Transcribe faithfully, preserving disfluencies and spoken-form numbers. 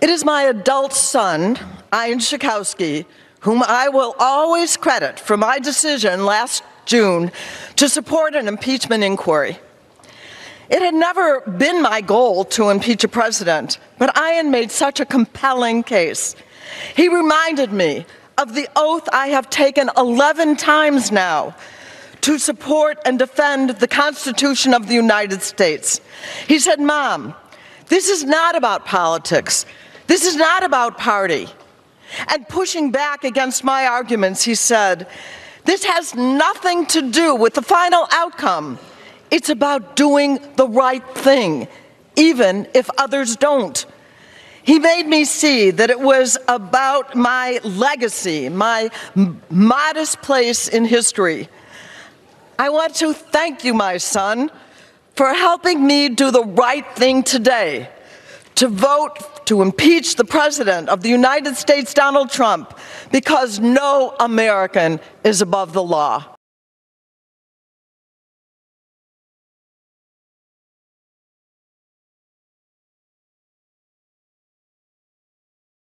It is my adult son, Ian Schakowsky, whom I will always credit for my decision last June to support an impeachment inquiry. It had never been my goal to impeach a president, but Ian made such a compelling case. He reminded me of the oath I have taken eleven times now to support and defend the Constitution of the United States. He said, "Mom, this is not about politics. This is not about party." And pushing back against my arguments, he said, "This has nothing to do with the final outcome. It's about doing the right thing, even if others don't." He made me see that it was about my legacy, my modest place in history. I want to thank you, my son, for helping me do the right thing today, to vote to impeach the President of the United States, Donald Trump, because no American is above the law.